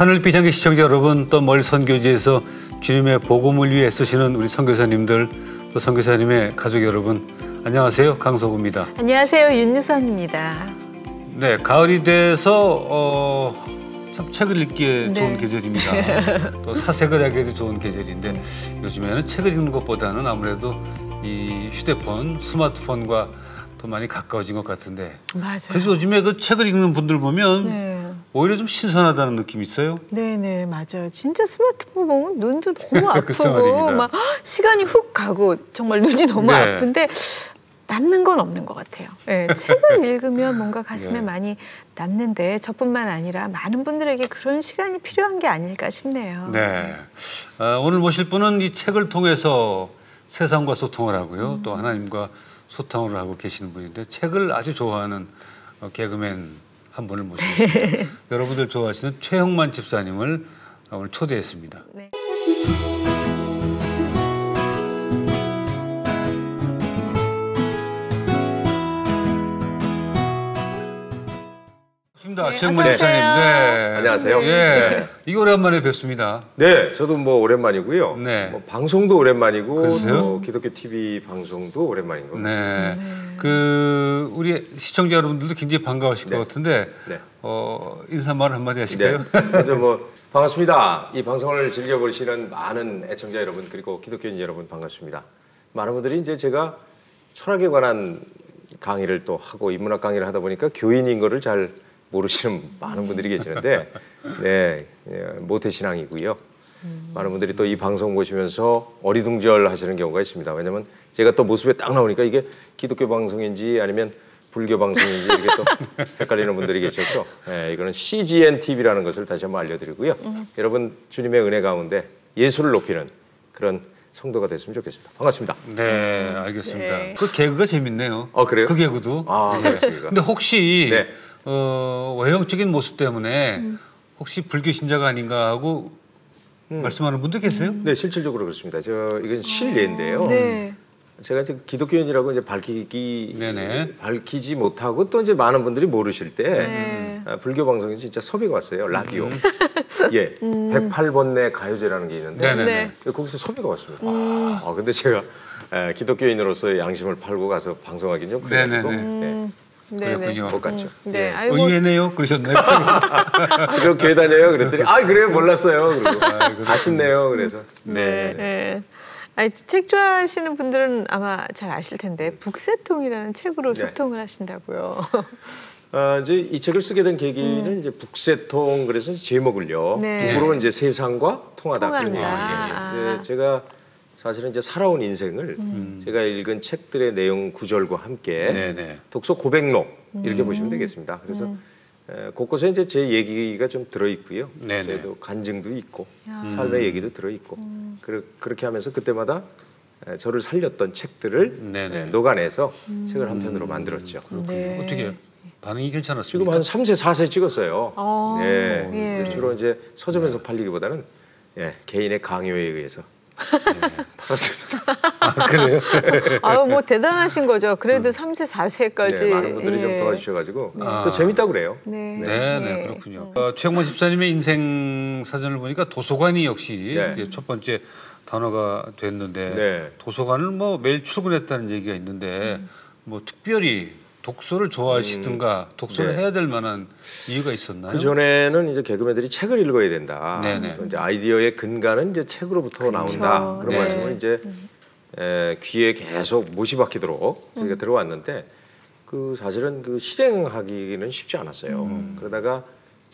하늘빛 향기 시청자 여러분, 또 멀리 선교지에서 주님의 복음을 위해 애쓰시는 우리 선교사님들, 또 선교사님의 가족 여러분, 안녕하세요. 강석우입니다. 안녕하세요. 윤유선입니다. 네, 가을이 돼서 참 책을 읽기에 네. 좋은 계절입니다. 또 사색을 하기에도 좋은 계절인데 요즘에는 책을 읽는 것보다는 아무래도 이 휴대폰, 스마트폰과 더 많이 가까워진 것 같은데. 맞아요. 그래서 요즘에 그 책을 읽는 분들 보면 네. 오히려 좀 신선하다는 느낌이 있어요. 네네, 맞아요. 진짜 스마트폰 보면 눈도 너무 아프고 막 시간이 훅 가고 정말 눈이 너무 네. 아픈데 남는 건 없는 것 같아요. 네, 책을 읽으면 뭔가 가슴에 네. 많이 남는데 저뿐만 아니라 많은 분들에게 그런 시간이 필요한 게 아닐까 싶네요. 네, 오늘 모실 분은 이 책을 통해서 세상과 소통을 하고요. 또 하나님과 소통을 하고 계시는 분인데 책을 아주 좋아하는 개그맨 한 분을 모시겠습니다. 여러분들 좋아하시는 최형만 집사님을 오늘 초대했습니다. 네. 반갑습니다. 최형만 집사님. 네. 안녕하세요. 예. 네. 이거 오랜만에 뵙습니다. 네, 저도 뭐 오랜만이고요. 네. 뭐 방송도 오랜만이고 또 기독교 TV 방송도 오랜만인 것 같습니다. 네. 네. 그 우리 시청자 여러분들도 굉장히 반가우실 네. 것 같은데 네. 인사말 한마디 하실까요? 네. 먼저 뭐 반갑습니다. 이 방송을 즐겨보시는 많은 애청자 여러분 그리고 기독교인 여러분 반갑습니다. 많은 분들이 이제 제가 철학에 관한 강의를 또 하고 인문학 강의를 하다 보니까 교인인 거를 잘 모르시는 많은 분들이 계시는데 네, 모태신앙이고요. 많은 분들이 또 이 방송 보시면서 어리둥절하시는 경우가 있습니다. 왜냐하면 제가 또 모습에 딱 나오니까 이게 기독교 방송인지 아니면 불교 방송인지 이렇게 또 헷갈리는 분들이 계셔서 네, 이거는 CGNTV라는 것을 다시 한번 알려드리고요. 여러분 주님의 은혜 가운데 예수를 높이는 그런 성도가 됐으면 좋겠습니다. 반갑습니다. 네, 알겠습니다. 네. 그 개그가 재밌네요. 그래요? 그 개그도. 아, 네. 근데 혹시 네. 외형적인 모습 때문에 혹시 불교 신자가 아닌가 하고 말씀하는 분도 계세요? 네, 실질적으로 그렇습니다. 이건 실례인데요. 네. 제가 이제 기독교인이라고 이제 밝히지 못하고 또 이제 많은 분들이 모르실 때 네. 불교 방송에 진짜 섭외가 왔어요. 라디오. 예, 108번내 가요제라는 게 있는데 네네. 거기서 섭외가 왔습니다. 근데 제가 기독교인으로서 양심을 팔고 가서 방송하긴 좀 그래가지고. 그렇군요. 똑같죠. 네. 의외네요. 그러셨나요? 그럼 교회 다녀요? 그랬더니 아 그래요? 몰랐어요. 그리고. 아쉽네요. 그래서. 네. 네. 네. 아니, 책 좋아하시는 분들은 아마 잘 아실 텐데 북새통이라는 책으로 네. 소통을 하신다고요. 이제 이 책을 쓰게 된 계기는 이제 북새통 그래서 제목을요. 네. 북으로 이제 세상과 통하다. 네. 제가 사실은 이제 살아온 인생을 제가 읽은 책들의 내용 구절과 함께 네네. 독서 고백록 이렇게 보시면 되겠습니다. 그래서 곳곳에 이제 제 얘기가 좀 들어있고요. 저도 간증도 있고 삶의 얘기도 들어있고 그렇게 하면서 그때마다 저를 살렸던 책들을 녹아내서 책을 한 편으로 만들었죠. 네. 어떻게 반응이 괜찮았습니까? 지금 한 3세, 4세 찍었어요. 네. 예. 주로 이제 서점에서 팔리기보다는 개인의 강요에 의해서 네, 팔았습니다. 아, 그래요? 아유, 뭐 대단하신 거죠. 그래도 3세, 4세까지. 네, 많은 분들이 예. 좀 도와주셔가지고 또 재밌다고 그래요. 네, 네, 네 그렇군요. 최형만 집사님의 인생 사전을 보니까 도서관이 역시 네. 첫 번째 단어가 됐는데 네. 도서관을 뭐 매일 출근했다는 얘기가 있는데 뭐 특별히 독서를 좋아하시든가 독서를 네. 해야 될 만한 이유가 있었나요? 그전에는 이제 개그맨들이 책을 읽어야 된다. 네네. 또 이제 아이디어의 근간은 이제 책으로부터 그렇죠. 나온다. 그런 네. 말씀을 이제 귀에 계속 못이 박히도록 저희가 들어왔는데 그 사실은 그 실행하기는 쉽지 않았어요. 그러다가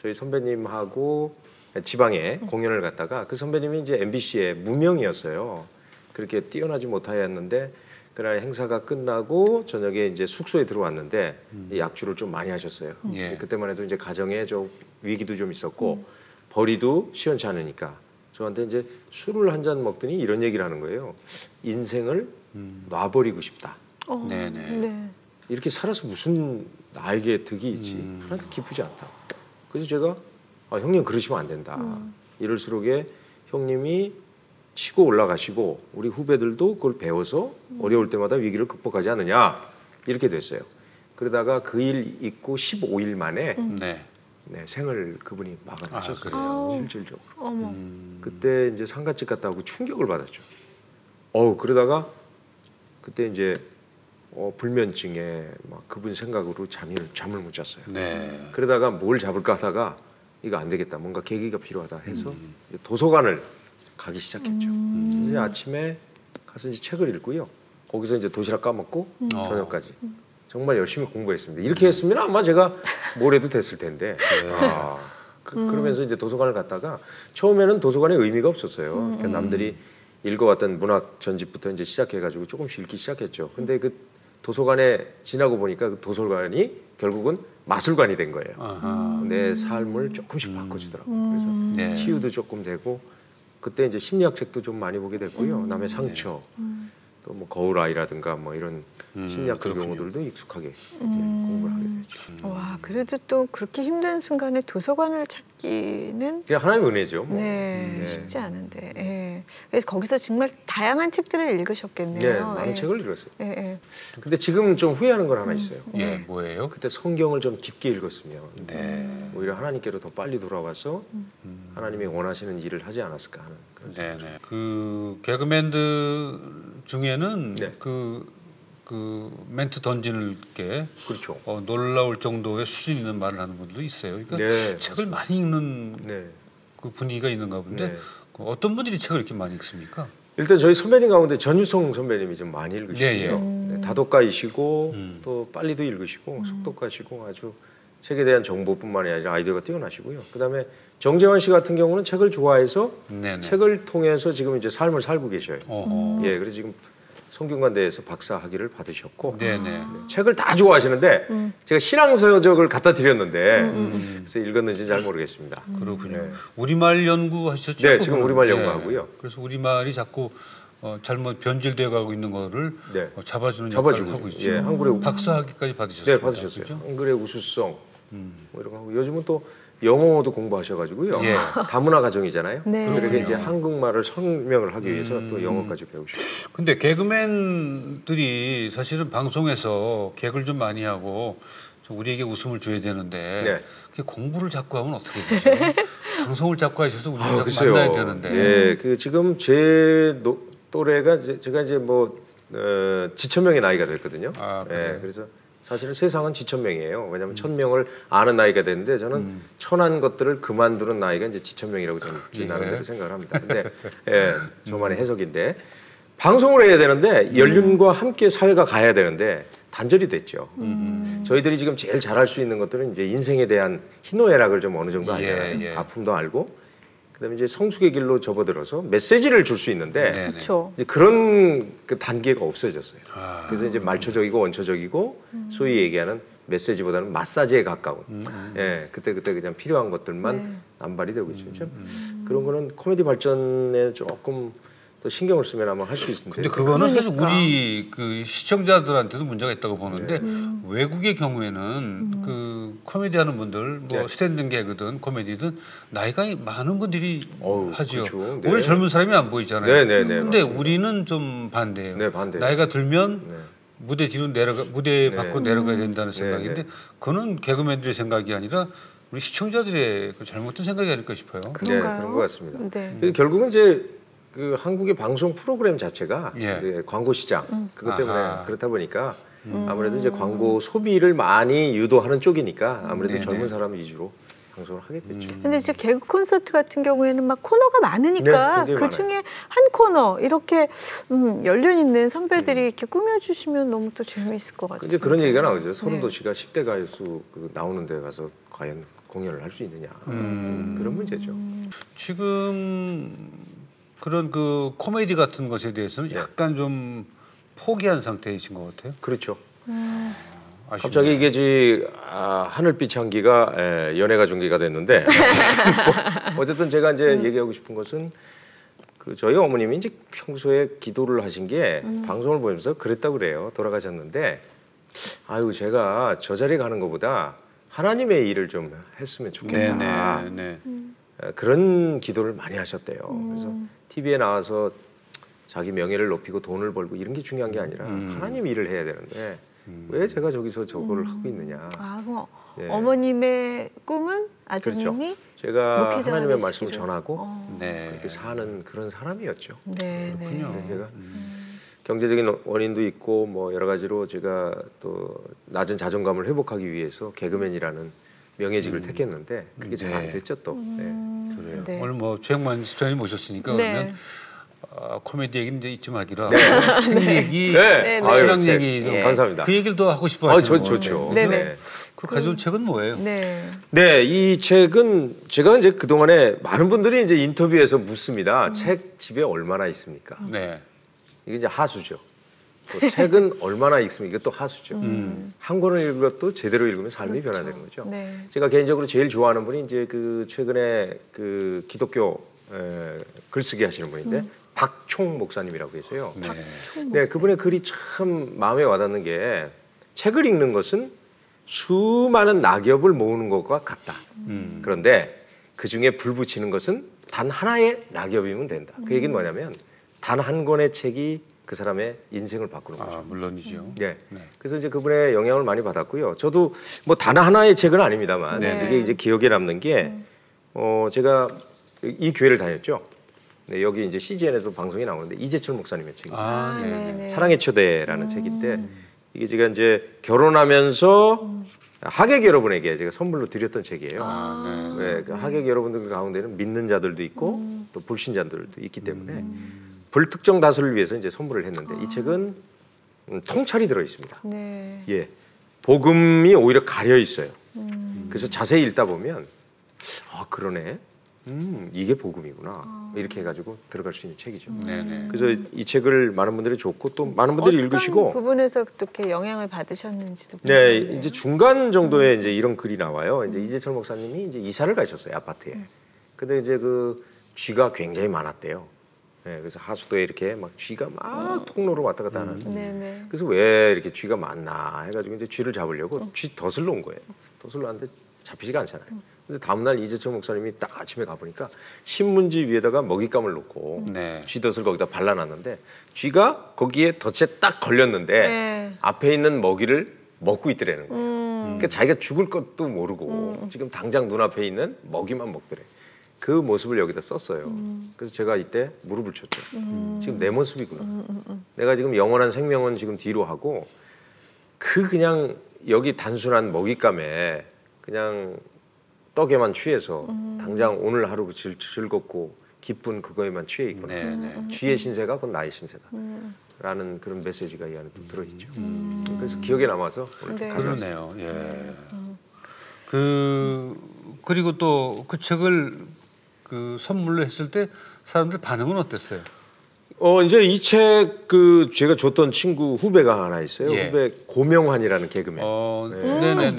저희 선배님하고 지방에 공연을 갔다가 그 선배님이 이제 MBC의 무명이었어요. 그렇게 뛰어나지 못하였는데 그날 행사가 끝나고 저녁에 이제 숙소에 들어왔는데 약주를 좀 많이 하셨어요. 예. 그때만 해도 이제 가정에 좀 위기도 좀 있었고 벌이도 시원치 않으니까 저한테 이제 술을 한 잔 먹더니 이런 얘기를 하는 거예요. 인생을 놔버리고 싶다. 네네. 네. 이렇게 살아서 무슨 나에게 득이 있지. 하나도 기쁘지 않다. 그래서 제가 형님 그러시면 안 된다. 이럴수록에 형님이 치고 올라가시고 우리 후배들도 그걸 배워서 어려울 때마다 위기를 극복하지 않느냐 이렇게 됐어요. 그러다가 그 일 있고 15일 만에 네, 생을 그분이 막아내셨어요. 아, 실질적으로. 어머. 그때 이제 상가집 갔다 오고 충격을 받았죠. 그러다가 그때 이제 불면증에 막 그분 생각으로 잠을 못 잤어요. 네. 그러다가 뭘 잡을까 하다가 이거 안 되겠다, 뭔가 계기가 필요하다 해서 도서관을 가기 시작했죠. 이제 아침에 가서 이제 책을 읽고요. 거기서 이제 도시락 까먹고 저녁까지. 정말 열심히 공부했습니다. 이렇게 했으면 아마 제가 뭘 해도 됐을 텐데. 그러면서 이제 도서관을 갔다가 처음에는 도서관에 의미가 없었어요. 그러니까 남들이 읽어왔던 문학 전집부터 이제 시작해가지고 조금씩 읽기 시작했죠. 근데 그 도서관에 지나고 보니까 그 도서관이 결국은 마술관이 된 거예요. 내 삶을 조금씩 바꿔주더라고요. 그래서 네. 치유도 조금 되고 그때 이제 심리학 책도 좀 많이 보게 됐고요. 남의 상처. 네. 또 뭐 거울 아이라든가 뭐 이런 심리학 용어들도 익숙하게 공부를 하게 되죠. 와, 그래도 또 그렇게 힘든 순간에 도서관을 찾기는 그냥 하나님의 은혜죠. 뭐. 네, 네, 쉽지 않은데. 네. 그래서 거기서 정말 다양한 책들을 읽으셨겠네요. 네, 많은 책을 읽었어요. 네. 근데 지금 좀 후회하는 건 하나 있어요. 네, 뭐예요? 그때 성경을 좀 깊게 읽었으면 네. 오히려 하나님께로 더 빨리 돌아와서 하나님이 원하시는 일을 하지 않았을까 하는 그런 생각이 들어요. 그 개그맨들 중에는 네. 그 멘트 던지는 게 그렇죠. 놀라울 정도의 수준 있는 말을 하는 분들도 있어요. 그러니까 네, 책을 맞습니다. 많이 읽는 네. 그 분위기가 있는가 본데 네. 어떤 분들이 책을 이렇게 많이 읽습니까? 일단 저희 선배님 가운데 전유성 선배님이 좀 많이 읽으시고요. 네, 다독가이시고 또 빨리도 읽으시고 속독가시고 아주 책에 대한 정보뿐만이 아니라 아이디어가 뛰어나시고요. 그다음에 정재환 씨 같은 경우는 책을 좋아해서 네네. 책을 통해서 지금 이제 삶을 살고 계셔요. 예, 그래서 지금 성균관대에서 박사 학위를 받으셨고 네네. 책을 다 좋아하시는데 제가 신앙서적을 갖다 드렸는데 그래서 읽었는지 잘 모르겠습니다. 그렇군요. 네. 우리말 연구하셨죠? 네, 지금 우리말 연구하고요. 네. 그래서 우리말이 자꾸 잘못 변질되어 가고 있는 거를 네. 잡아주는 역할을 하고 있죠. 예, 한글의 박사 학위까지 받으셨어요. 네, 받으셨어요. 그렇죠? 한글의 우수성 뭐 이런 거 하고 요즘은 또 영어도 공부하셔가지고요. 예. 다문화 가정이잖아요. 네. 그래서 이제 한국말을 설명을 하기 위해서 또 영어까지 배우시고. 근데 개그맨들이 사실은 방송에서 개그를 좀 많이 하고 좀 우리에게 웃음을 줘야 되는데 네. 공부를 자꾸 하면 어떻게 되죠? 방송을 자꾸 하셔서 우리가 자꾸 만나야 되는데. 네, 그 지금 제 또래가 제가 이제 뭐 지천명의 나이가 됐거든요. 네, 그래서. 사실은 세상은 지천명이에요. 왜냐하면 1000명을 아는 나이가 되는데 저는 천한 것들을 그만두는 나이가 이제 지천명이라고 저는 나름대로 생각을 합니다. 근데 예, 저만의 해석인데 방송을 해야 되는데 연륜과 함께 사회가 가야 되는데 단절이 됐죠. 저희들이 지금 제일 잘할 수 있는 것들은 이제 인생에 대한 희노애락을 좀 어느 정도 알잖아요. 아픔도 알고. 그다음에 이제 성숙의 길로 접어들어서 메시지를 줄 수 있는데 이제 그런 그 단계가 없어졌어요. 그래서 이제 말초적이고 원초적이고 소위 얘기하는 메시지보다는 마사지에 가까운 예, 그때 그냥 필요한 것들만 남발이 되고 있죠. 그런 거는 코미디 발전에 조금 더 신경을 쓰면 아마 할 수 있습니다. 근데 그거는 사실 우리 그 시청자들한테도 문제가 있다고 보는데 외국의 경우에는 그 코미디 하는 분들 뭐 스탠딩 개그든 코미디든 나이가 많은 분들이 하죠. 그렇죠. 네. 오히려 젊은 사람이 안 보이잖아요. 근데 우리는 좀 반대예요. 네, 반대예요. 나이가 들면 무대 뒤로 내려가 무대 밖으로 내려가야 된다는 생각인데 그거는 개그맨들의 생각이 아니라 우리 시청자들의 잘못된 생각이 아닐까 싶어요. 그런가요? 네, 그런 것 같습니다. 네. 결국은 이제 그 한국의 방송 프로그램 자체가 이제 광고 시장 그것 때문에 그렇다 보니까 아무래도 이제 광고 소비를 많이 유도하는 쪽이니까 아무래도 젊은 사람 위주로 방송을 하게 됐죠. 근데 이제 개그 콘서트 같은 경우에는 막 코너가 많으니까 그 중에 한 코너 이렇게 연륜 있는 선배들이 이렇게 꾸며주시면 너무 또 재미있을 것 같아요. 이제 그런 얘기가 나오죠. 서른도시가 10대 가수 나오는 데 가서 과연 공연을 할 수 있느냐 그런 문제죠. 지금 그런 그 코미디 같은 것에 대해서는 약간 좀 포기한 상태이신 것 같아요. 그렇죠. 갑자기 이게 하늘빛 향기가 연애가 중계가 됐는데 뭐, 어쨌든 제가 이제 얘기하고 싶은 것은 그 저희 어머님이 이제 평소에 기도를 하신 게 방송을 보면서 그랬다고 그래요. 돌아가셨는데 아유 제가 저 자리에 가는 것보다 하나님의 일을 좀 했으면 좋겠다. 네네. 그런 기도를 많이 하셨대요. 그래서 TV에 나와서 자기 명예를 높이고 돈을 벌고 이런 게 중요한 게 아니라 하나님 일을 해야 되는데 왜 제가 저기서 저거를 하고 있느냐. 아, 그럼 예. 어머님의 꿈은 아드님이 그렇죠. 제가 하나님의 말씀을 전하고 네. 그렇게 사는 그런 사람이었죠. 네, 그렇군요. 네. 제가 경제적인 원인도 있고 뭐 여러 가지로 제가 또 낮은 자존감을 회복하기 위해서 개그맨이라는 명예직을 택했는데 그게 잘 안 됐죠 또. 네. 그래요. 네. 오늘 뭐 최형만 집사님 모셨으니까 네. 그러면. 코미디 얘기는 이제 이쯤 하기로 하고 네. 책 얘기, 네. 신앙 네. 얘기 좀 네. 감사합니다. 그 얘기를 더 하고 싶어 하시는 거예요. 좋죠. 네. 네. 그 가져온 책은 뭐예요? 네. 네, 이 책은 제가 이제 그동안에 많은 분들이 이제 인터뷰에서 묻습니다. 책 집에 얼마나 있습니까? 네. 이게 이제 하수죠. 또 책은 얼마나 읽습니까? 이것도 하수죠. 한 권을 읽은 것도 제대로 읽으면 삶이 그렇죠. 변화되는 거죠. 네. 제가 개인적으로 제일 좋아하는 분이 이제 그 최근에 그 기독교 글쓰기 하시는 분인데 박총 목사님이라고 계세요. 네. 네, 그분의 글이 참 마음에 와닿는 게 책을 읽는 것은 수많은 낙엽을 모으는 것과 같다. 그런데 그중에 불 붙이는 것은 단 하나의 낙엽이면 된다. 그 얘기는 뭐냐면 단 한 권의 책이 그 사람의 인생을 바꾸는 거죠. 아, 물론이죠. 네. 네. 그래서 이제 그분의 영향을 많이 받았고요. 저도 뭐 단 하나의 책은 아닙니다만 네. 이게 이제 기억에 남는 게 제가 이 교회를 다녔죠. 네, 여기 이제 CGN에도 방송이 나오는데 이재철 목사님의 책입니다. 아, 네. 사랑의 초대라는 책인데 이게 제가 이제 결혼하면서 하객 여러분에게 제가 선물로 드렸던 책이에요. 아, 네. 네, 그 하객 여러분들 가운데는 믿는 자들도 있고 또 불신자들도 있기 때문에 불특정 다수를 위해서 이제 선물을 했는데 이 책은 통찰이 들어 있습니다. 네. 예, 복음이 오히려 가려 있어요. 그래서 자세히 읽다 보면 아 그러네. 이게 복음이구나 이렇게 해가지고 들어갈 수 있는 책이죠. 네네. 그래서 이 책을 많은 분들이 좋고 또 많은 분들이 어떤 읽으시고 부분에서 어떻게 영향을 받으셨는지도 네 궁금해요. 이제 중간 정도에 이제 이런 글이 나와요. 이제 이재철 목사님이 이제 이사를 가셨어요 아파트에. 근데 이제 그 쥐가 굉장히 많았대요. 네, 그래서 하수도에 이렇게 막 쥐가 막 통로로 왔다 갔다 하는데 네네. 그래서 왜 이렇게 쥐가 많나 해가지고 이제 쥐를 잡으려고 쥐 덫을 놓은 거예요. 덫을 놨는데 잡히지가 않잖아요. 근데 다음날 이재철 목사님이 딱 아침에 가보니까 신문지 위에다가 먹잇감을 놓고 네. 쥐덫을 거기다 발라놨는데 쥐가 거기에 덫에 딱 걸렸는데 네. 앞에 있는 먹이를 먹고 있더라는 거예요. 그러니까 자기가 죽을 것도 모르고 지금 당장 눈앞에 있는 먹이만 먹더래. 그 모습을 여기다 썼어요. 그래서 제가 이때 무릎을 쳤죠. 지금 내 모습이구나. 내가 지금 영원한 생명은 지금 뒤로 하고 그냥 여기 단순한 먹잇감에 그냥 떡에만 취해서 당장 오늘 하루 즐겁고 기쁜 그거에만 취해 있거나 쥐의 신세가 그건 나의 신세다 라는 그런 메시지가 이 안에 또 들어있죠. 그래서 기억에 남아서 오늘 네. 그러네요. 예. 그리고 또 그 책을 그 선물로 했을 때 사람들 반응은 어땠어요? 이제 이 책 그 제가 줬던 친구 후배가 하나 있어요. 예. 후배 고명환이라는 개그맨. 네네네.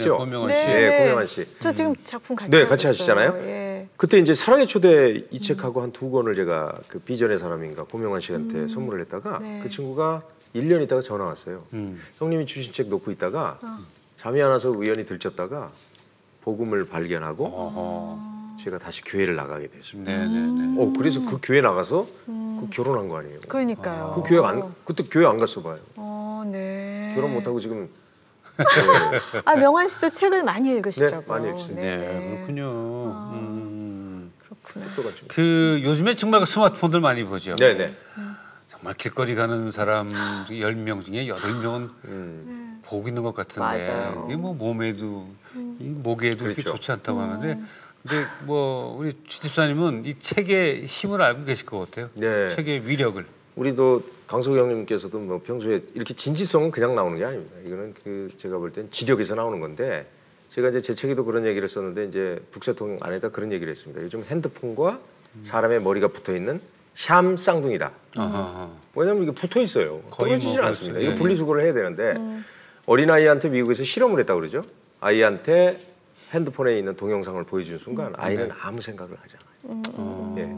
고명환 씨. 네, 고명환 씨. 저 지금 작품 같이 네, 같이 하시잖아요. 예. 그때 이제 사랑의 초대 이 책하고 한 두 권을 제가 그 비전의 사람인가 고명환 씨한테 선물을 했다가 네. 그 친구가 1년 있다가 전화 왔어요. 형님이 주신 책 놓고 있다가 잠이 안 와서 우연히 들쳤다가 복음을 발견하고 제가 다시 교회를 나가게 됐습니다. 네네네. 그래서 그 교회 나가서 그 결혼한 거 아니에요? 그러니까요. 그 교회 그때 교회 안 갔어 봐요. 네. 결혼 못 하고 지금. 아 명환 씨도 책을 많이 읽으시더라고요. 네, 많이 읽으시죠. 네, 그렇군요. 그렇군요. 그 요즘에 정말 스마트폰들 많이 보죠. 네네. 정말 길거리 가는 사람 10명 중에 8명은 보고 있는 것 같은데 이게 뭐 몸에도 이 목에도 그렇죠. 이렇게 좋지 않다고 하는데. 근데 뭐 우리 최 집사님은 이 책의 힘을 알고 계실 것 같아요. 네. 책의 위력을. 우리도 강석우 형님께서도 뭐 평소에 이렇게 진지성은 그냥 나오는 게 아닙니다. 이거는 그 제가 볼 땐 지력에서 나오는 건데 제가 이제 제 책에도 그런 얘기를 썼는데 이제 북새통 안에다 그런 얘기를 했습니다. 요즘 핸드폰과 사람의 머리가 붙어 있는 샴 쌍둥이다. 왜냐면 이게 붙어 있어요. 떨어지질 않습니다. 이거 분리수거를 해야 되는데 어린 아이한테 미국에서 실험을 했다고 그러죠. 아이한테 핸드폰에 있는 동영상을 보여주는 순간 아이는 네. 아무 생각을 하지 않아요. 예.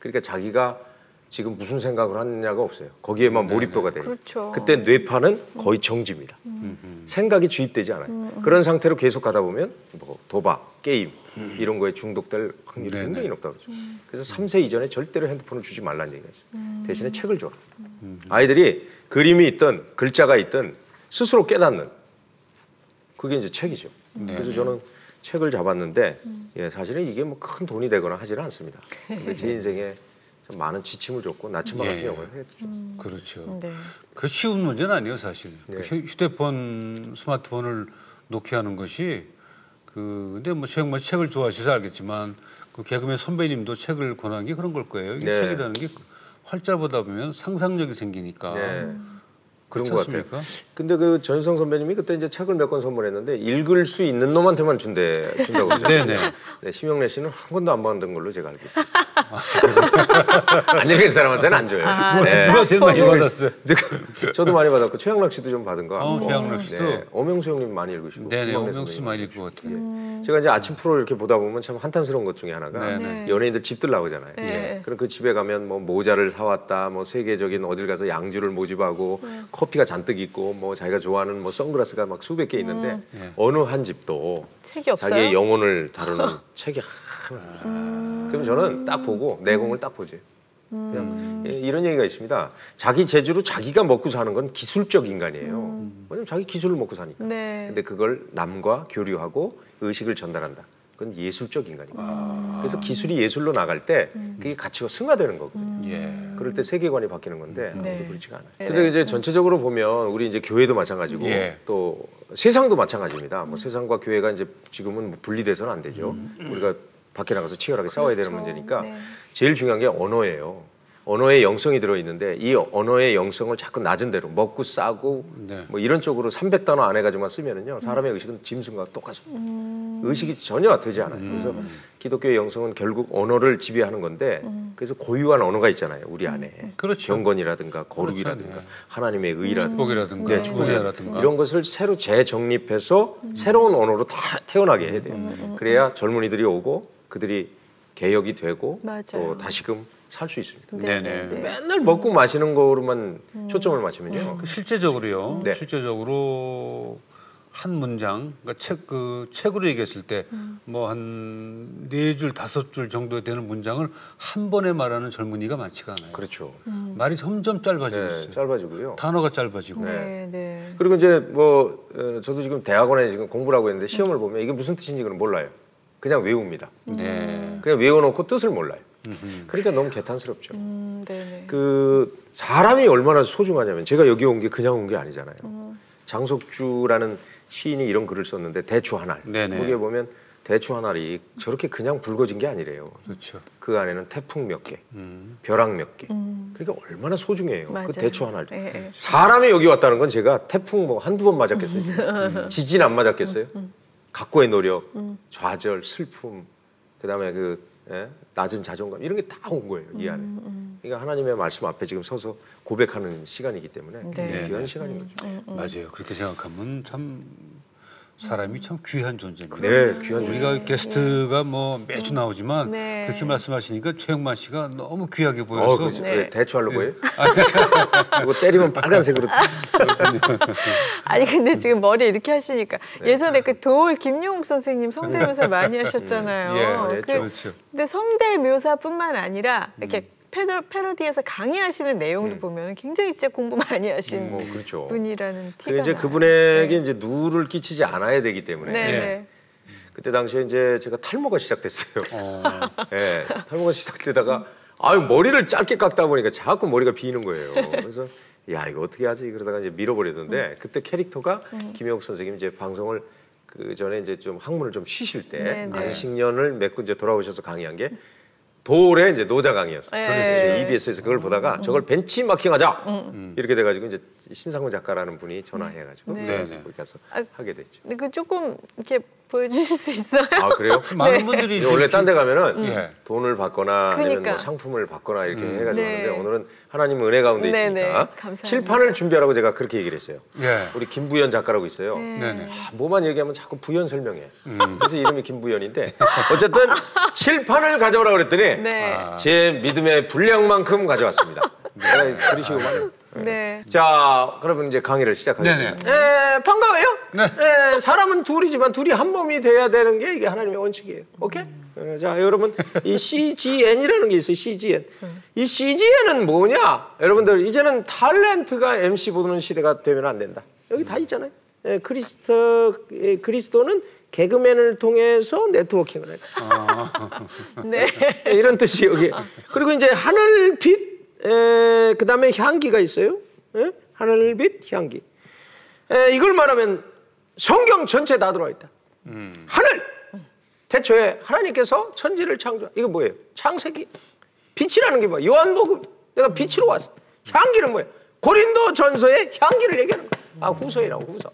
그러니까 자기가 지금 무슨 생각을 하느냐가 없어요. 거기에만 네네. 몰입도가 돼요. 그렇죠. 그때 뇌파는 거의 정지입니다. 생각이 주입되지 않아요. 그런 상태로 계속 가다 보면 뭐 도박, 게임 이런 거에 중독될 확률이 굉장히 높다고 그러죠. 그래서 3세 이전에 절대로 핸드폰을 주지 말라는 얘기가 있어요. 대신에 책을 줘라. 아이들이 그림이 있든 글자가 있든 스스로 깨닫는 그게 이제 책이죠. 네. 그래서 저는 책을 잡았는데 예, 사실은 이게 뭐 큰 돈이 되거나 하지는 않습니다. 근데 제 인생에 참 많은 지침을 줬고 나침반 같은 역할을 했죠. 그렇죠. 네. 그 쉬운 문제는 아니에요, 사실. 네. 그 휴대폰, 스마트폰을 놓게 하는 것이 근데 뭐 최형만 책을 좋아하셔서 알겠지만 그 개그맨 선배님도 책을 권한 게 그런 걸 거예요. 이 책이라는 게 활자보다 보면 상상력이 생기니까. 네. 그런 것 같아요. 근데 그 전유성 선배님이 그때 이제 책을 몇 권 선물했는데 읽을 수 있는 놈한테만 준다고 그러죠. 네네. 네, 심영래 씨는 한 권도 안 받은 걸로 제가 알고 있어요. 안 읽은 사람한테는 안 줘요. 아, 네. 누가 제일 많이 받았어요? 저도 많이 받았고 최양락 씨도 좀 받은 거 같고. 최양락 씨도. 네, 어명수 형님 많이 읽으시고. 네네. 어명수 씨 많이 읽고 같아요. 제가 이제 아침 프로 이렇게 보다 보면 참 한탄스러운 것 중에 하나가 네네. 연예인들 집들 나오잖아요. 네. 그럼 그 집에 가면 뭐 모자를 사왔다, 뭐 세계적인 어딜 가서 양주를 모집하고. 커피가 잔뜩 있고 뭐 자기가 좋아하는 뭐 선글라스가 막 수백 개 있는데 어느 한 집도 책이 없어요? 자기의 영혼을 다루는 책이 하나. 그럼 저는 딱 보고 내공을 딱 보지. 그냥 이런 얘기가 있습니다. 자기 재주로 자기가 먹고 사는 건 기술적 인간이에요. 왜냐면 자기 기술을 먹고 사니까. 네. 근데 그걸 남과 교류하고 의식을 전달한다. 그건 예술적 인간입니다. 그래서 기술이 예술로 나갈 때 그게 가치가 승화되는 거거든요. 그럴 때 세계관이 바뀌는 건데 아무도 그렇지가 않아요. 근데 이제 전체적으로 보면 우리 이제 교회도 마찬가지고 또 세상도 마찬가지입니다. 뭐 세상과 교회가 이제 지금은 분리돼서는 안 되죠. 우리가 밖에 나가서 치열하게 싸워야 되는 문제니까 제일 중요한 게 언어예요. 언어의 영성이 들어있는데 이 언어의 영성을 자꾸 낮은 대로 먹고 싸고 뭐 이런 쪽으로 300단어 안에 가지고만 쓰면은요 사람의 의식은 짐승과 똑같습니다. 의식이 전혀 되지 않아요. 그래서 기독교의 영성은 결국 언어를 지배하는 건데 그래서 고유한 언어가 있잖아요. 우리 안에 경건이라든가 거룩이라든가 하나님의 의라든가 축복이라든가, 축복이라든가 이런 것을 새로 재정립해서 새로운 언어로 다 태어나게 해야 돼요. 그래야 젊은이들이 오고 그들이 개혁이 되고 또 다시금 살 수 있습니다. 네네. 맨날 먹고 마시는 거로만 초점을 맞추면요. 실제적으로요. 네. 실제적으로 한 문장, 그러니까 책으로 얘기했을 때 뭐 한 4줄, 5줄 정도 되는 문장을 한 번에 말하는 젊은이가 많지가 않아요. 그렇죠. 말이 점점 짧아지고 있어요. 짧아지고요. 단어가 짧아지고. 네. 네. 그리고 이제 뭐 저도 지금 대학원에 지금 공부를 하고 있는데 시험을 보면 이게 무슨 뜻인지 그건 몰라요. 그냥 외웁니다. 네. 그냥 외워놓고 뜻을 몰라요. 그러니까 너무 개탄스럽죠. 그 사람이 얼마나 소중하냐면 제가 여기 온 게 그냥 온 게 아니잖아요. 장석주라는 시인이 이런 글을 썼는데 대추 한 알. 거기에 보면 대추 한 알이 저렇게 그냥 붉어진 게 아니래요. 그렇죠. 그 안에는 태풍 몇 개, 벼락 몇 개. 그러니까 얼마나 소중해요. 맞아요. 그 대추 한 알이. 사람이 여기 왔다는 건 제가 태풍 뭐 한두 번 맞았겠어요. 지진 안 맞았겠어요? 각고의 노력, 좌절, 슬픔, 그다음에 낮은 자존감 이런 게 다 온 거예요 이 안에. 그러니까 하나님의 말씀 앞에 지금 서서 고백하는 시간이기 때문에 귀한 시간인 거죠. 맞아요. 그렇게 생각하면 참 사람이 참 귀한 존재입니다. 네, 귀한. 우리가 게스트가 뭐 매주 나오지만 그렇게 말씀하시니까 최형만 씨가 너무 귀하게 보여서. 그렇죠. 네. 대추하려고 해요? 이거 때리면 빨간색으로. 아니 근데 지금 머리 이렇게 하시니까 예전에 그 도올 김용욱 선생님 성대묘사 많이 하셨잖아요. 예, 그렇죠. 근데 성대묘사뿐만 아니라 이렇게. 패러디에서 강의하시는 내용도 보면 굉장히 진짜 공부 많이 하신 그렇죠. 분이라는 티가 나요. 그분에게 이제 누를 끼치지 않아야 되기 때문에 그때 당시에 이제 제가 탈모가 시작됐어요. 네, 탈모가 시작되다가 아유 머리를 짧게 깎다 보니까 자꾸 머리가 비는 거예요. 그래서 야 이거 어떻게 하지? 그러다가 이제 밀어버리던데 그때 캐릭터가 김영옥 선생님 이제 방송을 그 전에 이제 좀 학문을 좀 쉬실 때 안식년을 맺고 이제 돌아오셔서 강의한 게. 도올의 이제 노자 강의였어요. 그래서 EBS에서 그걸 보다가 저걸 벤치마킹하자 이렇게 돼가지고 이제 신상훈 작가라는 분이 전화해가지고 거기 가서 하게 됐죠. 근데 그 조금 이렇게 보여주실 수 있어요? 아 그래요? 많은 분들이 원래 딴 데 가면은 돈을 받거나 아니면 뭐 상품을 받거나 이렇게 해가지고 하는데 오늘은 하나님 은혜 가운데 있으니까 칠판을 준비하라고 제가 그렇게 얘기를 했어요. 우리 김부연 작가라고 있어요. 뭐만 얘기하면 자꾸 부연 설명해. 그래서 이름이 김부연인데 어쨌든 칠판을 가져오라고 그랬더니. 제 믿음의 분량만큼 가져왔습니다. 그러시고만. 자, 그러면 이제 강의를 시작하겠습니다. 반가워요. 사람은 둘이지만 둘이 한 몸이 돼야 되는 게 이게 하나님의 원칙이에요. 오케이? 자, 여러분 이 CGN이라는 게 있어요. CGN. 이 CGN은 뭐냐? 여러분들 이제는 탤런트가 MC 보는 시대가 되면 안 된다. 여기 다 있잖아요. 예, 그리스도는 개그맨을 통해서 네트워킹을 해요. 아. 네. 이런 뜻이 여기. 그리고 이제 하늘빛, 그다음에 향기가 있어요. 예? 하늘빛, 향기. 예, 이걸 말하면 성경 전체 다 들어와 있다. 하늘! 대초에 하나님께서 천지를 창조. 이거 뭐예요? 창세기. 빛이라는 게 뭐야? 요한복음. 내가 빛으로 왔어. 향기는 뭐예요? 고린도 전서의 향기를 얘기하는 거야. 아, 후서이라고, 후서.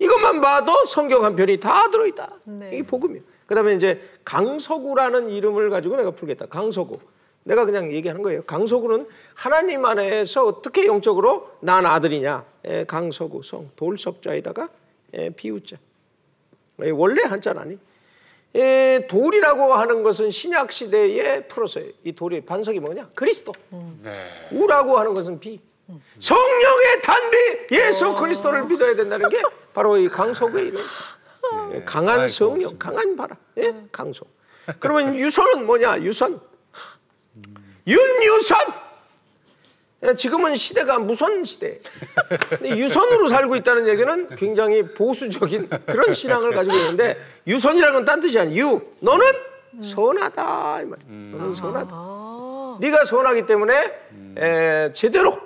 이것만 봐도 성경 한 편이 다 들어있다. 네. 이게 복음이에요. 그 다음에 이제 강석우라는 이름을 가지고 내가 풀겠다. 강석우. 내가 그냥 얘기하는 거예요. 강석우는 하나님 안에서 어떻게 영적으로 난 아들이냐. 강석우, 성, 돌석자에다가 비우자. 원래 한자는 아니. 돌이라고 하는 것은 신약시대에 풀었어요. 이 돌의 반석이 뭐냐? 그리스도. 네. 우라고 하는 것은 비. 성령의 단비 예수 그리스도를 믿어야 된다는 게 바로 이 강석의 이름. 네. 강한 아이, 성령, 고맙습니다. 강한 바람. 예? 강석. 그러면 유선은 뭐냐? 유선. 윤유선. 지금은 시대가 무선 시대. 근데 유선으로 살고 있다는 얘기는 굉장히 보수적인 그런 신앙을 가지고 있는데, 유선이라는 건 딴 뜻이 아니야. 유, 너는 선하다 이 말이야. 너는 선하다. 네가 선하기 때문에 제대로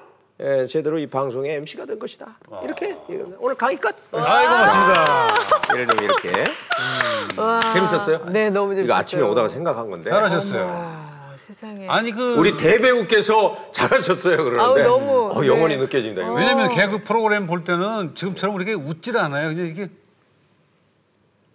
이 방송의 MC가 된 것이다. 이렇게 얘기합니다. 오늘 강의 끝. 아이고, 고맙습니다. 예를 들면 이렇게. 재밌었어요? 네, 너무 재밌었어요. 이거 아침에 오다가 생각한 건데. 잘하셨어요. 어머, 세상에. 아니 그 우리 대배우께서 잘하셨어요. 그러는데 너무 영원히 네. 느껴진다. 이거. 왜냐면 개그 프로그램 볼 때는 지금처럼 이렇게 웃질 않아요. 그냥 이게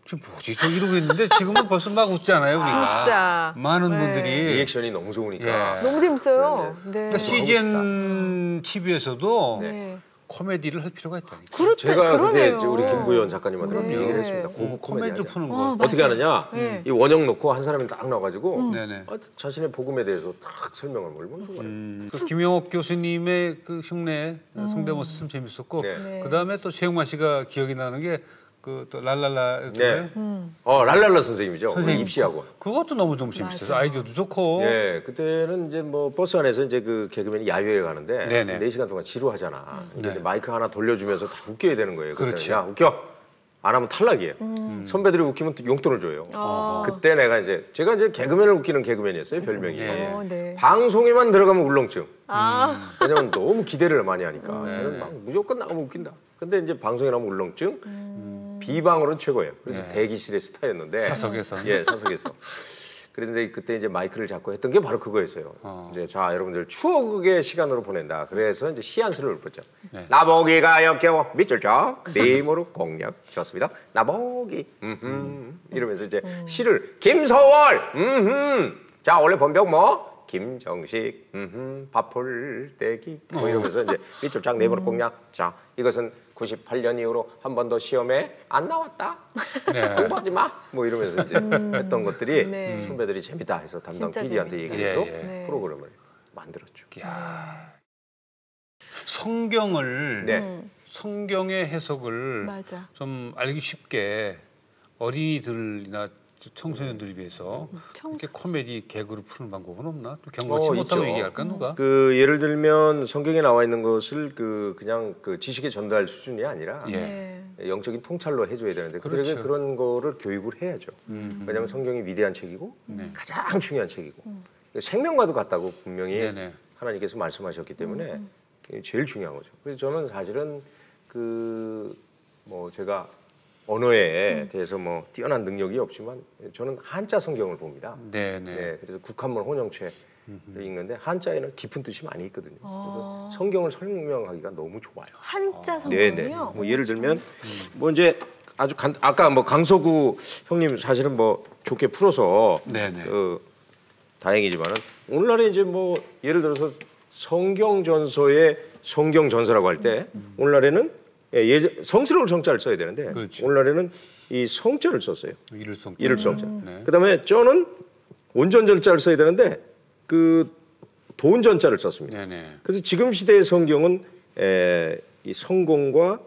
지금 뭐지? 저 이러고 있는데 지금은 벌써 막 웃지 않아요, 우리가. 진짜. 많은 네. 분들이. 리액션이 너무 좋으니까. 예. 너무 재밌어요. 네. 그러니까 CGNTV에서도 네. 코미디를 할 필요가 있다니까. 제가 그렇게 우리 김부연 작가님한테 그렇게 네. 얘기를 했습니다. 고급 코미디를 푸는 거. 어떻게 하느냐? 이 원형 놓고 한 사람이 딱 나와가지고 자신의 복음에 대해서 딱 설명을 몰면 좋아요. 그 김영옥 교수님의 그 흉내 성대모사 참 재밌었고 네. 그다음에 또 최형만 씨가 기억이 나는 게 그 또 랄랄라 네. 랄랄라 선생님이죠. 선생님 입시하고 그것도 너무 좀 재밌어요. 아이디어도 좋고. 네, 그때는 이제 뭐 버스 안에서 이제 그 개그맨이 야유회 가는데 네네. 4시간 동안 지루하잖아. 네. 마이크 하나 돌려주면서 다 웃겨야 되는 거예요. 그렇지. 야, 웃겨. 안 하면 탈락이에요. 선배들이 웃기면 또 용돈을 줘요. 그때 제가 개그맨을 웃기는 개그맨이었어요. 별명이. 네. 네. 방송에만 들어가면 울렁증. 왜냐면 너무 기대를 많이 하니까 네. 저는 막 무조건 나가면 웃긴다. 근데 이제 방송에 나오면 울렁증. 비방으로는 최고예요. 그래서 네. 대기실의 스타였는데 사석에서 예, 사석에서. 그런데 그때 이제 마이크를 잡고 했던 게 바로 그거였어요. 이제 자, 여러분들 추억의 시간으로 보낸다. 그래서 이제 시한수를 읊었죠. 네. 나보기가 역겨워 밑줄 쫙 네이머로 공략. 좋습니다. 나보기 이러면서 이제 시를 김서월 자, 원래 본병 뭐 김정식 밥풀떼기 뭐 이러면서 이제 밑줄 쫙 네이머로 공략. 자, 이것은 98년 이후로 한 번 더 시험에 안 나왔다. 네. 공부하지 마. 뭐 이러면서 이제 했던 것들이 네. 선배들이 재밌다 해서 담당 PD한테 얘기해서 네. 프로그램을 만들었죠. 이야. 성경을 네. 성경의 해석을 맞아. 좀 알기 쉽게 어린이들이나 청소년들을 위해서 이렇게 코미디 개그로 푸는 방법은 없나? 또 경험치 못하면 얘기할까 누가? 그 예를 들면 성경에 나와 있는 것을 그냥 지식의 전달 수준이 아니라 예. 영적인 통찰로 해줘야 되는데 그렇죠. 그들에게 그런 거를 교육을 해야죠. 왜냐하면 성경이 위대한 책이고 네. 가장 중요한 책이고 생명과도 같다고 분명히 네네. 하나님께서 말씀하셨기 때문에 제일 중요한 거죠. 그래서 저는 사실은 제가 언어에 대해서 뛰어난 능력이 없지만 저는 한자 성경을 봅니다. 네네. 네, 그래서 국한문 혼용체를 읽는데 한자에는 깊은 뜻이 많이 있거든요. 그래서 성경을 설명하기가 너무 좋아요. 한자 성경이요? 네네. 예를 들면 이제 아주 아까 강석우 형님 사실은 좋게 풀어서 네네. 다행이지만은 오늘날에 이제 예를 들어서 성경전서의 성경전서라고 할 때 오늘날에는 성스러운 성자를 써야 되는데 그렇지. 오늘날에는 이 성자를 썼어요. 이를 성자. 네. 그다음에 저는 온전전자를 써야 되는데 돈전자를 썼습니다. 네네. 그래서 지금 시대의 성경은 이 성공과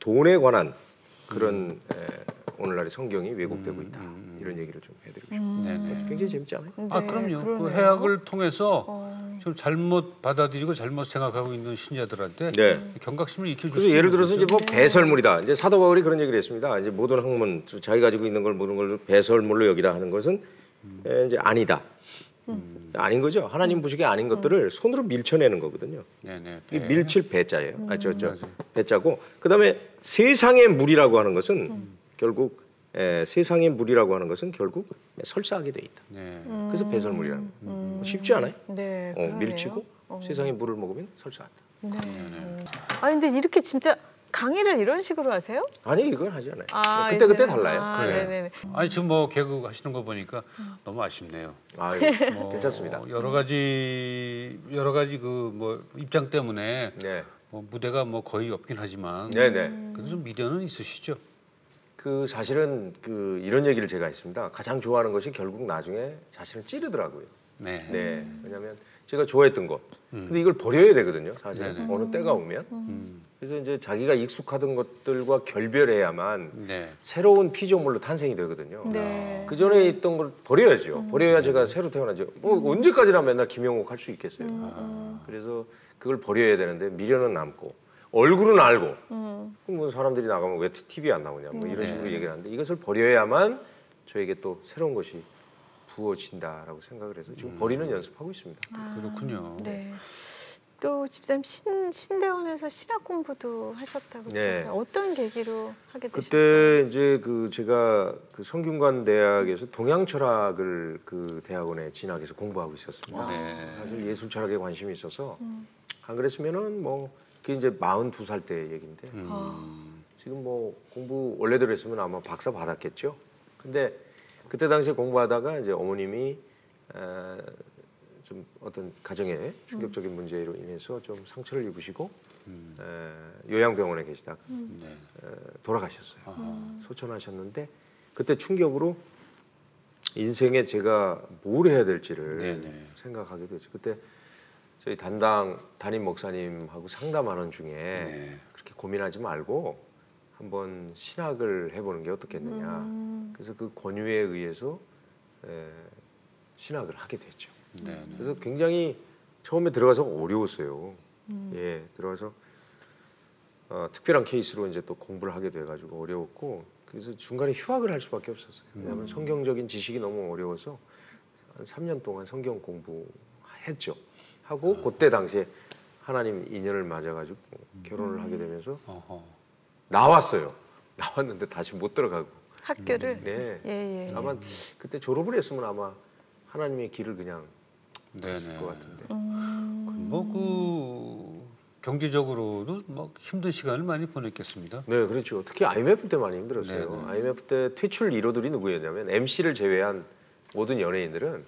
돈에 관한 그런 오늘날의 성경이 왜곡되고 있다. 이런 얘기를 좀 해드리고 싶습니다. 굉장히 재밌지 않아요? 네, 아, 그럼요. 그 해학을 통해서 좀 잘못 받아들이고 잘못 생각하고 있는 신자들한테 네. 경각심을 익혀주시는 거죠. 예를 들어서 이제 뭐 배설물이다. 이제 사도 바울이 그런 얘기를 했습니다. 이제 모든 학문, 자기 가지고 있는 걸 모든 걸 배설물로 여기다 하는 것은 이제 아니다. 아닌 거죠. 하나님 보시기에 아닌 것들을 손으로 밀쳐내는 거거든요. 네네, 배. 이게 밀칠 배자예요. 아, 저 배자고. 그다음에 세상의 물이라고 하는 것은 결국 세상의 물이라고 하는 것은 결국 설사하게 돼 있다. 네. 그래서 배설물이라는 거. 쉽지 않아요? 네, 밀치고 세상의 물을 먹으면 설사한다. 네. 아니 근데 이렇게 진짜 강의를 이런 식으로 하세요? 아니 이건 하지 않아요. 아, 그때 달라요. 아, 그래. 아니 지금 뭐 개그 하시는 거 보니까 너무 아쉽네요. 아, 예. 뭐 괜찮습니다. 여러 가지 그 뭐 입장 때문에 네. 뭐 무대가 뭐 거의 없긴 하지만 네네. 그래도 좀 미련은 있으시죠? 그 사실은 그 이런 얘기를 제가 했습니다. 가장 좋아하는 것이 결국 나중에 사실은 찌르더라고요. 네. 네. 왜냐하면 제가 좋아했던 것. 근데 이걸 버려야 되거든요. 사실 어느 때가 오면. 그래서 이제 자기가 익숙하던 것들과 결별해야만 네. 새로운 피조물로 탄생이 되거든요. 네. 그 전에 있던 걸 버려야죠. 버려야 제가 새로 태어나죠. 언제까지나 맨날 김영옥 할 수 있겠어요. 그래서 그걸 버려야 되는데 미련은 남고 얼굴은 알고 그럼 뭐 사람들이 나가면 왜 TV에 안 나오냐 뭐 이런 식으로 얘기를 하는데 이것을 버려야만 저에게 또 새로운 것이 부어진다라고 생각을 해서 지금 버리는 연습하고 있습니다. 아, 그렇군요. 네. 또 집사님 신대원에서 신학 공부도 하셨다고 그래서 네. 어떤 계기로 하게 되셨어요? 그때 이제 그 제가 그 성균관 대학에서 동양 철학을 그 대학원에 진학해서 공부하고 있었습니다. 네. 사실 예술 철학에 관심이 있어서 안 그랬으면은 뭐 그게 이제 42살 때 얘긴데 지금 뭐 공부 원래대로 했으면 아마 박사 받았겠죠. 근데 그때 당시에 공부하다가 이제 어머님이 좀 어떤 가정의 충격적인 문제로 인해서 좀 상처를 입으시고 요양병원에 계시다가 돌아가셨어요. 소천하셨는데 그때 충격으로 인생에 제가 뭘 해야 될지를 네네. 생각하게 됐죠. 그때 저희 담당 담임 목사님하고 상담하는 중에 네. 그렇게 고민하지 말고 한번 신학을 해보는 게 어떻겠느냐. 그래서 그 권유에 의해서 신학을 하게 됐죠. 네네. 그래서 굉장히 처음에 들어가서 어려웠어요. 예, 들어가서 특별한 케이스로 이제 또 공부를 하게 돼가지고 어려웠고 그래서 중간에 휴학을 할 수밖에 없었어요. 왜냐하면 성경적인 지식이 너무 어려워서 한 3년 동안 성경 공부했죠. 하고 그때 당시에 하나님 인연을 맞아가지고 결혼을 하게 되면서 나왔어요. 나왔는데 다시 못 들어가고 학교를 네, 예, 예. 아마 그때 졸업을 했으면 아마 하나님의 길을 그냥 했을 것 같은데. 뭐 그 경제적으로도 막 힘든 시간을 많이 보냈겠습니다. 네, 그렇죠. 특히 IMF 때 많이 힘들었어요. 네네. IMF 때 퇴출 1호들이 누구였냐면 MC를 제외한 모든 연예인들은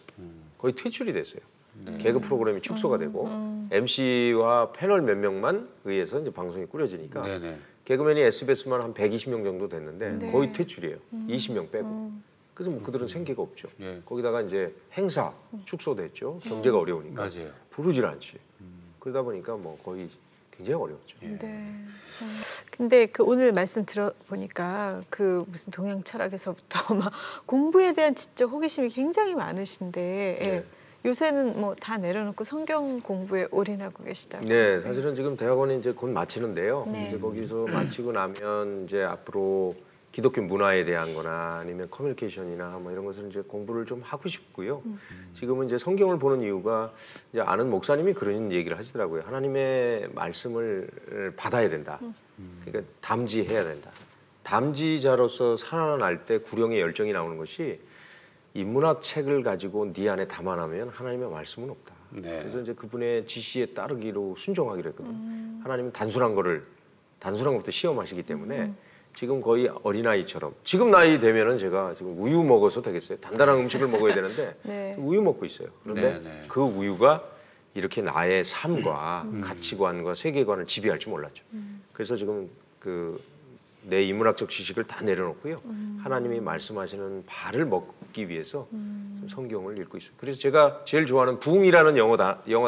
거의 퇴출이 됐어요. 네. 개그 프로그램이 축소가 되고 MC와 패널 몇 명만 의해서 이제 방송이 꾸려지니까 네네. 개그맨이 SBS만 한 120명 정도 됐는데 네. 거의 퇴출이에요. 20명 빼고. 그래서 뭐 그들은 생계가 없죠. 예. 거기다가 이제 행사 축소됐죠. 경제가 어려우니까 맞아요. 부르질 않지. 그러다 보니까 뭐 거의 굉장히 어려웠죠. 예. 네. 근데 그 오늘 말씀 들어보니까 그 무슨 동양 철학에서부터 막 공부에 대한 지적 호기심이 굉장히 많으신데 예. 예. 요새는 뭐 다 내려놓고 성경 공부에 올인하고 계시다고. 네, 사실은 지금 대학원이 이제 곧 마치는데요. 네. 이제 거기서 마치고 나면 이제 앞으로 기독교 문화에 대한 거나 아니면 커뮤니케이션이나 뭐 이런 것을 이제 공부를 좀 하고 싶고요. 지금은 이제 성경을 보는 이유가 이제 아는 목사님이 그런 얘기를 하시더라고요. 하나님의 말씀을 받아야 된다. 그러니까 담지해야 된다. 담지자로서 살아날 때 구령의 열정이 나오는 것이 인문학 책을 가지고 네 안에 담아나면 하나님의 말씀은 없다. 네. 그래서 이제 그분의 지시에 따르기로 순종하기로 했거든요. 하나님은 단순한 것부터 시험하시기 때문에 지금 거의 어린아이처럼 지금 나이 되면은 제가 지금 우유 먹어서 되겠어요? 단단한 음식을 먹어야 되는데 네. 우유 먹고 있어요. 그런데 네네. 그 우유가 이렇게 나의 삶과 가치관과 세계관을 지배할지 몰랐죠. 그래서 지금 내 인문학적 지식을 다 내려놓고요. 하나님이 말씀하시는 바를 먹기 위해서 성경을 읽고 있어요. 그래서 제가 제일 좋아하는 부흥이라는 영어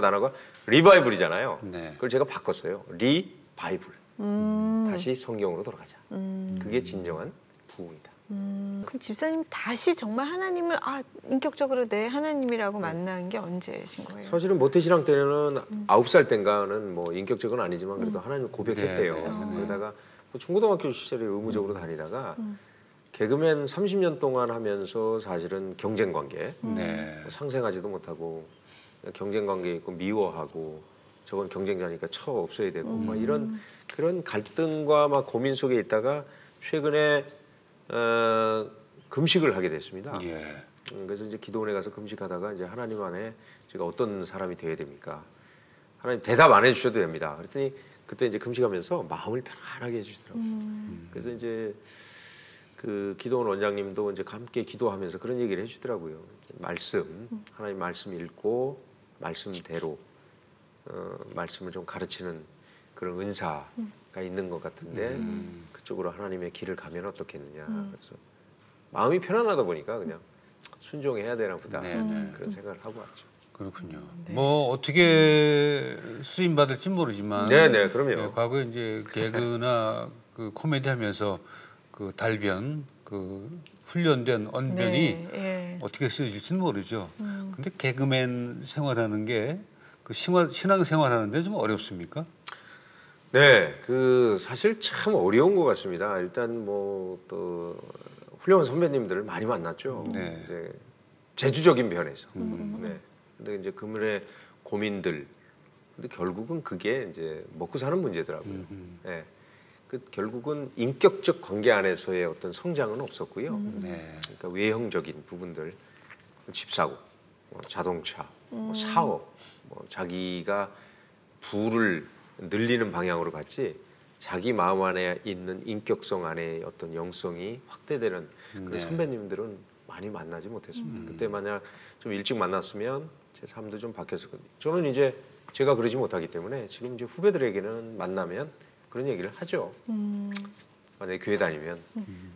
단어가 리바이블이잖아요. 네. 그걸 제가 바꿨어요. 리바이블. 다시 성경으로 돌아가자. 그게 진정한 부흥이다. 그럼 집사님 다시 정말 하나님을 인격적으로 내 하나님이라고 만난 게 언제신 거예요? 사실은 모태신앙 때는 9살 때인가는 뭐 인격적은 아니지만 그래도 하나님을 고백했대요. 네. 그러다가 뭐 중고등학교 시절에 의무적으로 다니다가 개그맨 30년 동안 하면서 사실은 경쟁 관계 상생하지도 못하고 경쟁 관계 있고 미워하고 저건 경쟁자니까 처 없어야 되고 막 이런 그런 갈등과 막 고민 속에 있다가 최근에 금식을 하게 됐습니다. 예. 그래서 이제 기도원에 가서 금식하다가 이제 하나님 안에 제가 어떤 사람이 되어야 됩니까? 하나님 대답 안 해주셔도 됩니다. 그랬더니 그때 이제 금식하면서 마음을 편안하게 해주시더라고요. 그래서 이제 그 기도원 원장님도 이제 함께 기도하면서 그런 얘기를 해주더라고요. 말씀, 하나님 말씀 읽고 말씀대로 말씀을 좀 가르치는 그런 은사가 있는 것 같은데 그쪽으로 하나님의 길을 가면 어떻겠느냐. 그래서 마음이 편안하다 보니까 그냥 순종해야 되나 보다 그런 생각을 하고 왔죠. 그렇군요. 네. 뭐 어떻게 수임 받을지 모르지만 네네 그럼요. 과거에 이제 개그나 그 코미디 하면서 그 달변 그 훈련된 언변이 네. 어떻게 쓰여질지는 모르죠. 근데 개그맨 생활하는 게 그 신앙 생활하는데 좀 어렵습니까? 네, 그 사실 참 어려운 것 같습니다. 일단 뭐 또 훌륭한 선배님들을 많이 만났죠. 네. 이제 재주적인 면에서. 네. 근데 이제 그분의 고민들. 근데 결국은 그게 이제 먹고 사는 문제더라고요. 네. 그 결국은 인격적 관계 안에서의 어떤 성장은 없었고요. 네. 그러니까 외형적인 부분들, 집사고, 뭐 자동차, 뭐 사업, 뭐 자기가 부를 늘리는 방향으로 갔지 자기 마음 안에 있는 인격성 안에 어떤 영성이 확대되는 그런 선배님들은 많이 만나지 못했습니다. 그때 만약 좀 일찍 만났으면 제 삶도 좀 바뀌었거든요. 저는 이제 제가 그러지 못하기 때문에 지금 이제 후배들에게는 만나면 그런 얘기를 하죠. 만약에 교회 다니면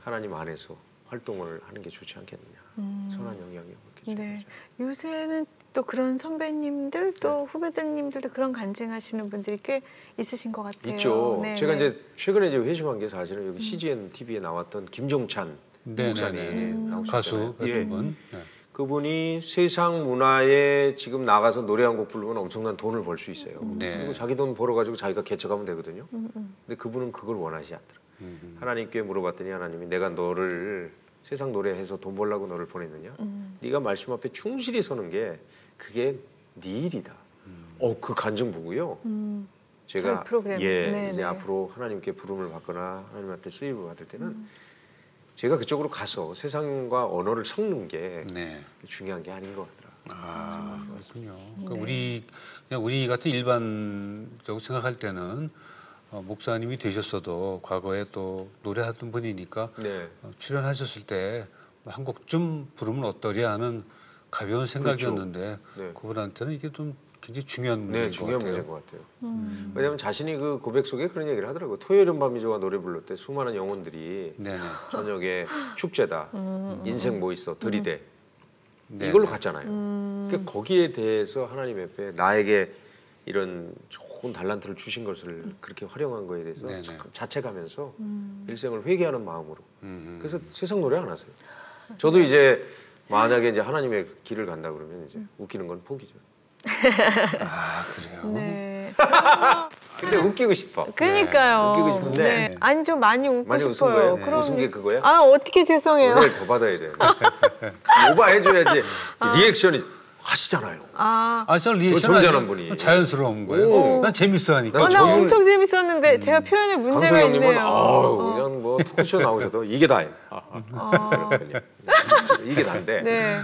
하나님 안에서 활동을 하는 게 좋지 않겠느냐. 선한 영향이 없겠죠. 네. 요새는 또 그런 선배님들 또 후배들님들도 그런 간증하시는 분들이 꽤 있으신 것 같아요. 있죠. 네, 제가 이제 최근에 이제 회심한 게 사실은 여기 CGNTV에 나왔던 김종찬 목사님 가수 같은 분. 그분이 세상 문화에 지금 나가서 노래 한 곡 부르면 엄청난 돈을 벌 수 있어요. 그리고 자기 돈 벌어가지고 자기가 개척하면 되거든요. 근데 그분은 그걸 원하지 않더라고요. 하나님께 물어봤더니 하나님이 내가 너를 세상 노래해서 돈 벌려고 너를 보냈느냐? 네가 말씀 앞에 충실히 서는 게 그게 네 일이다. 그 간증 보고요. 제가 이제 앞으로 하나님께 부름을 받거나 하나님한테 쓰임을 받을 때는 제가 그쪽으로 가서 세상과 언어를 섞는 게 중요한 게 아닌 것 같더라. 아, 그렇군요. 그러니까 우리 같은 일반적으로 생각할 때는 목사님이 되셨어도 과거에 또 노래하던 분이니까 출연하셨을 때 한 곡쯤 부르면 어떠랴 하는 가벼운 생각이었는데 그분한테는 이게 좀 굉장히 중요한 문제인 것 같아요. 왜냐하면 자신이 그 고백 속에 그런 얘기를 하더라고요. 토요일은 밤이 좋아 노래 불렀을 때 수많은 영혼들이 저녁에 축제다, 인생 뭐 있어, 들이대 이걸로 갔잖아요. 그러니까 거기에 대해서 하나님 앞에 나에게 이런 좋은 달란트를 주신 것을 그렇게 활용한 거에 대해서 자책하면서 일생을 회개하는 마음으로 그래서 세상 노래 안 하세요. 저도 이제 만약에 이제 하나님의 길을 간다 그러면 이제 웃기는 건 포기죠. 아 그래요? 네. 근데 웃기고 싶어. 그러니까요. 웃기고 싶은데 아니 좀 많이 웃고 많이 싶어요. 그럼 웃은 게 그거야? 아 어떻게 죄송해요. 오늘 더 받아야 돼. 오바해줘야지. 리액션이 하시잖아요. 저는 리액션 잘하는 분이 자연스러운 거예요. 난 재밌어하니까. 난 엄청 재밌었는데 제가 표현에 문제가 있네요. 그냥 뭐 토크쇼 나오셔도 이게 다예요. 이게 다인데. 네.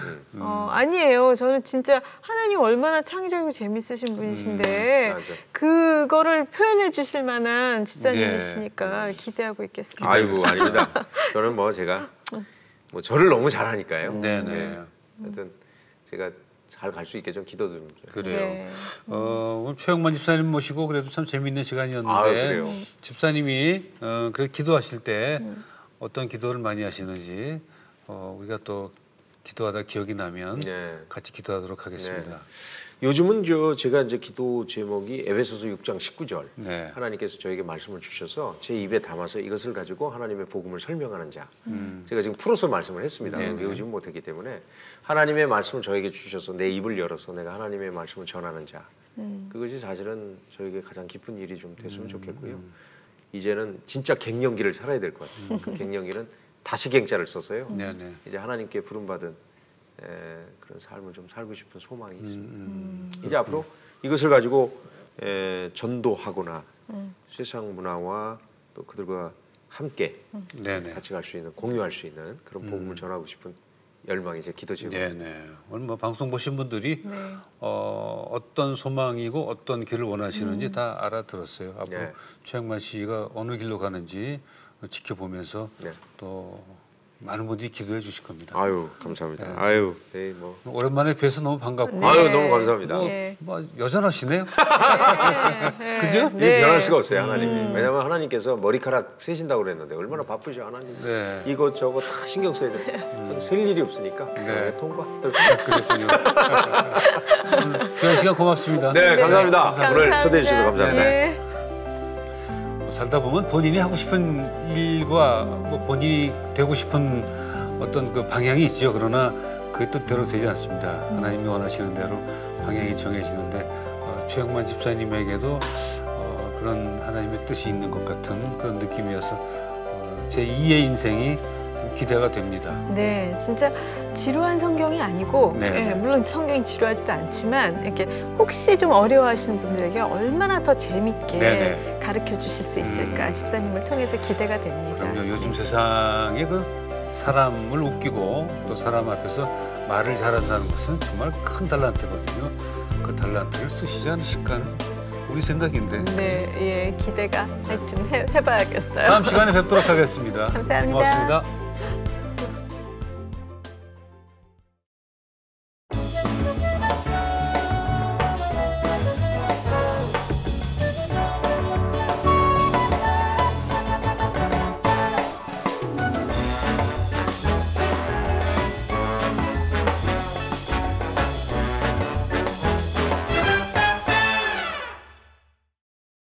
아니에요. 저는 진짜 하나님 얼마나 창의적이고 재밌으신 분이신데 그거를 표현해 주실 만한 집사님이시니까 기대하고 있겠습니다. 아이고 아닙니다. 저는 뭐 제가 뭐 저를 너무 잘하니까요. 네네. 하여튼 제가 잘 갈 수 있게 좀 기도드립니다. 그래요. 오늘 최형만 집사님 모시고 그래도 참 재미있는 시간이었는데 집사님이 그래도 기도하실 때 어떤 기도를 많이 하시는지 우리가 또 기도하다 기억이 나면 같이 기도하도록 하겠습니다. 요즘은 제가 이제 기도 제목이 에베소서 6장 19절 네. 하나님께서 저에게 말씀을 주셔서 제 입에 담아서 이것을 가지고 하나님의 복음을 설명하는 자 제가 지금 풀어서 말씀을 했습니다. 네. 외우지는 못했기 때문에 하나님의 말씀을 저에게 주셔서 내 입을 열어서 내가 하나님의 말씀을 전하는 자 그것이 사실은 저에게 가장 깊은 일이 좀 됐으면 좋겠고요. 이제는 진짜 갱년기를 살아야 될 것 같아요. 그 갱년기는 다시 갱자를 써서요. 이제 하나님께 부름받은 그런 삶을 좀 살고 싶은 소망이 있습니다. 이제 앞으로 이것을 가지고 전도하거나 세상 문화와 또 그들과 함께 같이 갈 수 있는, 공유할 수 있는 그런 복음을 전하고 싶은 열망이 이제 기도지고. 네네. 오늘 뭐 방송 보신 분들이 네. 어떤 소망이고 어떤 길을 원하시는지 다 알아들었어요. 앞으로 네. 최형만 씨가 어느 길로 가는지 지켜보면서 네. 또 많은 분들이 기도해 주실 겁니다. 아유 감사합니다. 네. 아유 네, 뭐 오랜만에 뵈서 너무 반갑고. 네. 아유 너무 감사합니다. 네. 뭐 여전하시네요. 네. 그죠? 네. 변할 수가 없어요 하나님이. 왜냐하면 하나님께서 머리카락 세신다고 그랬는데 얼마나 바쁘죠 하나님. 네. 이것 저것 다 신경 써야 돼. 저는 셀 일이 없으니까. 네. 통과. 그렇군요. 귀한 시간 고맙습니다. 네, 네. 감사합니다. 감사합니다. 오늘 초대해 주셔서 감사합니다. 네. 살다 보면 본인이 하고 싶은 일과 뭐 본인이 되고 싶은 어떤 그 방향이 있죠. 그러나 그게 뜻대로 되지 않습니다. 하나님이 원하시는 대로 방향이 정해지는데 최형만 집사님에게도 그런 하나님의 뜻이 있는 것 같은 그런 느낌이어서 제2의 인생이 기대가 됩니다. 네, 진짜 지루한 성경이 아니고 네. 예, 물론 성경이 지루하지도 않지만 이렇게 혹시 좀 어려워하시는 분들에게 얼마나 더 재밌게 네네. 가르쳐 주실 수 있을까 집사님을 통해서 기대가 됩니다. 그럼요. 요즘 세상에 그 사람을 웃기고 또 사람 앞에서 말을 잘한다는 것은 정말 큰 달란트거든요. 그 달란트를 쓰시지 않으실까 우리 생각인데. 네, 예, 기대가 하여튼 해봐야겠어요. 다음 시간에 뵙도록 하겠습니다. 감사합니다. 고맙습니다.